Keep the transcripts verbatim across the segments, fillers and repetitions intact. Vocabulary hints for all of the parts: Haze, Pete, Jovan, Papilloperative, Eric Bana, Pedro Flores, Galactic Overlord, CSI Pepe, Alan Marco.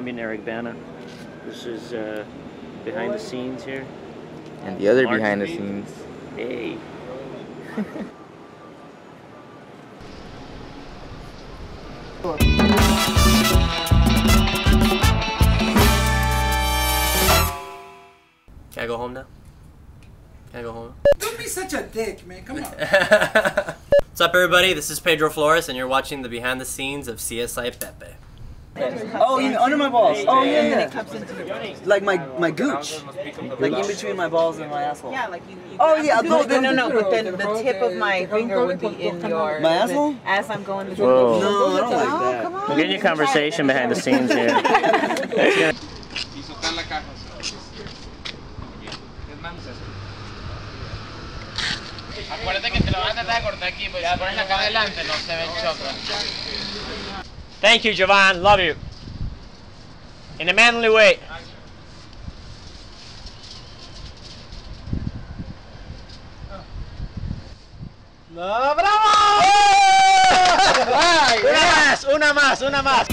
Colombian Eric Bana. This is uh, behind the scenes here. And the other March behind Street. the scenes. Hey. Can I go home now? Can I go home? Don't be such a dick, man. Come on. What's up, everybody? This is Pedro Flores, and you're watching the behind the scenes of C S I Pepe. Oh, in, under my balls. Oh, yeah, yeah. Like my, my gooch. Like in between my balls and my asshole. Yeah, like you. you oh, yeah. No, no, no, no. But then the tip of my finger would be in your. My asshole? As I'm going to the. No, no, I don't like that. Oh, we're getting a conversation behind the scenes here. Acuérdate que te lo van a tratar de cortar aquí, pero si pones acá adelante no se ve el chakra. Thank you, Jovan. Love you. In a manly way. ¡No, bravo! Una más, una más, una más.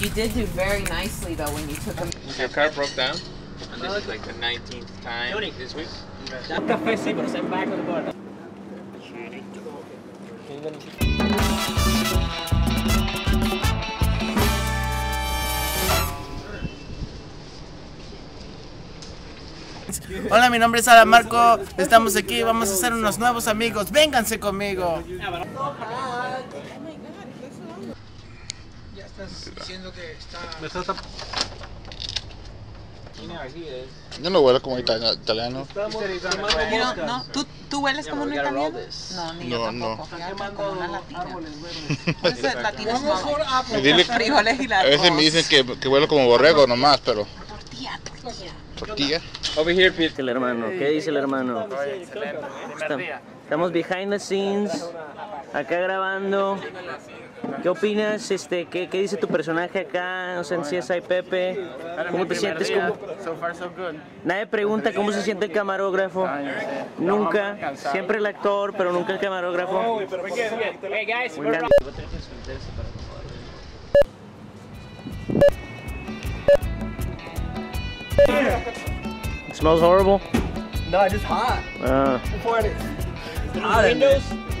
You did do very nicely though when you took them. Your car broke down, and this is like the nineteenth time this week. Hola, mi nombre es Alan Marco. Estamos aquí, vamos a hacer unos nuevos amigos. Vénganse conmigo. Estás diciendo que está... Yo no huelo como italiano. No, no. ¿Tú, ¿Tú hueles como un italiano? No, ni yo tampoco. No, no. Como una latina. Los frijoles y la. A veces me dicen que, que huelo como borrego nomás, pero... Tortilla, tortilla. ¿Tortilla? Over here, Pete. El hermano, ¿qué dice el hermano? Estamos behind the scenes, acá grabando. ¿Qué opinas? Este, ¿qué, ¿Qué dice tu personaje acá? O sea, en C S I Pepe. ¿Cómo te sientes? ¿Cómo? Nadie pregunta cómo se siente el camarógrafo. Nunca. Siempre el actor, pero nunca el camarógrafo. It smells horrible. No, it's hot. Uh. It's hot.